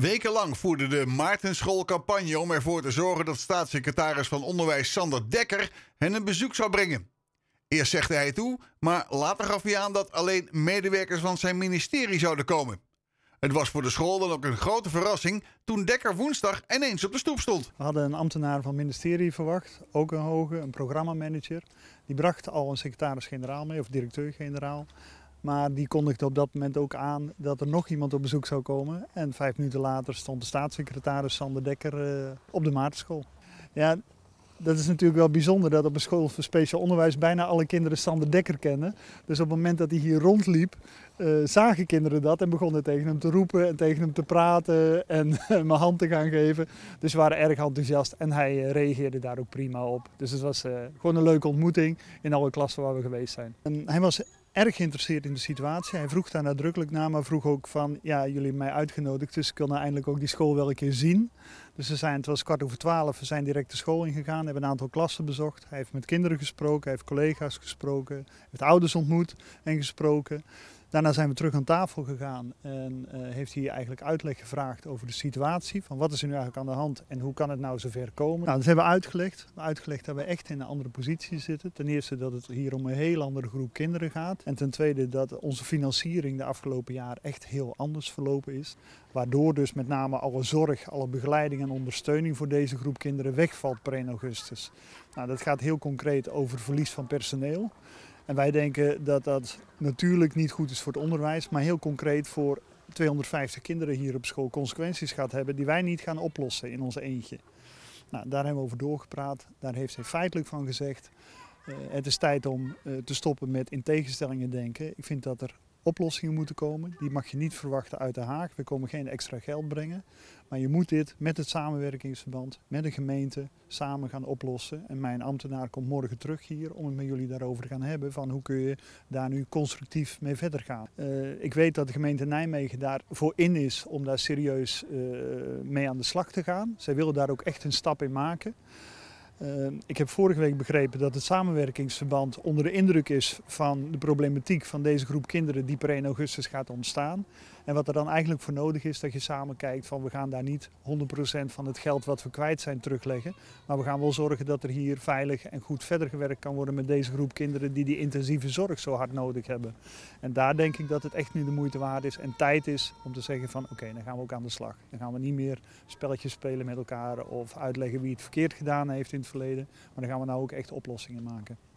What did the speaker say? Wekenlang voerde de Maartenschool campagne om ervoor te zorgen dat staatssecretaris van Onderwijs Sander Dekker hen een bezoek zou brengen. Eerst zegde hij toe, maar later gaf hij aan dat alleen medewerkers van zijn ministerie zouden komen. Het was voor de school dan ook een grote verrassing toen Dekker woensdag ineens op de stoep stond. We hadden een ambtenaar van het ministerie verwacht, ook een hoge, een programmamanager. Die bracht al een secretaris-generaal mee, of directeur-generaal. Maar die kondigde op dat moment ook aan dat er nog iemand op bezoek zou komen. En 5 minuten later stond de staatssecretaris Sander Dekker op de Maartenschool. Ja, dat is natuurlijk wel bijzonder dat op een school voor speciaal onderwijs bijna alle kinderen Sander Dekker kennen. Dus op het moment dat hij hier rondliep, zagen kinderen dat en begonnen tegen hem te roepen en tegen hem te praten en mijn hand te gaan geven. Dus ze waren erg enthousiast en hij reageerde daar ook prima op. Dus het was gewoon een leuke ontmoeting in alle klassen waar we geweest zijn. En hij was erg geïnteresseerd in de situatie. Hij vroeg daar nadrukkelijk naar, maar vroeg ook van, ja, jullie hebben mij uitgenodigd, dus ik wil nou eindelijk ook die school wel een keer zien. Dus het was 12:15, we zijn direct de school ingegaan, hebben een aantal klassen bezocht. Hij heeft met kinderen gesproken, hij heeft collega's gesproken, heeft ouders ontmoet en gesproken. Daarna zijn we terug aan tafel gegaan en heeft hij eigenlijk uitleg gevraagd over de situatie. Van wat is er nu eigenlijk aan de hand en hoe kan het nou zover komen? Nou, dat hebben we uitgelegd. Dat we echt in een andere positie zitten. Ten eerste dat het hier om een heel andere groep kinderen gaat. En ten tweede dat onze financiering de afgelopen jaar echt heel anders verlopen is. Waardoor dus met name alle zorg, alle begeleiding en ondersteuning voor deze groep kinderen wegvalt per 1 augustus. Nou, dat gaat heel concreet over verlies van personeel. En wij denken dat dat natuurlijk niet goed is voor het onderwijs, maar heel concreet voor 250 kinderen hier op school consequenties gaat hebben die wij niet gaan oplossen in ons eentje. Nou, daar hebben we over doorgepraat, daar heeft hij feitelijk van gezegd. Het is tijd om te stoppen met in tegenstellingen denken. Ik vind dat er oplossingen moeten komen, die mag je niet verwachten uit Den Haag. We komen geen extra geld brengen, maar je moet dit met het samenwerkingsverband, met de gemeente, samen gaan oplossen. En mijn ambtenaar komt morgen terug hier om het met jullie daarover te gaan hebben, van hoe kun je daar nu constructief mee verder gaan. Ik weet dat de gemeente Nijmegen daarvoor in is om daar serieus mee aan de slag te gaan. Zij willen daar ook echt een stap in maken. Ik heb vorige week begrepen dat het samenwerkingsverband onder de indruk is van de problematiek van deze groep kinderen die per 1 augustus gaat ontstaan. En wat er dan eigenlijk voor nodig is, dat je samen kijkt van we gaan daar niet 100% van het geld wat we kwijt zijn terugleggen. Maar we gaan wel zorgen dat er hier veilig en goed verder gewerkt kan worden met deze groep kinderen die die intensieve zorg zo hard nodig hebben. En daar denk ik dat het echt nu de moeite waard is en tijd is om te zeggen van oké, dan gaan we ook aan de slag. Dan gaan we niet meer spelletjes spelen met elkaar of uitleggen wie het verkeerd gedaan heeft in het verleden. Maar dan gaan we nou ook echt oplossingen maken.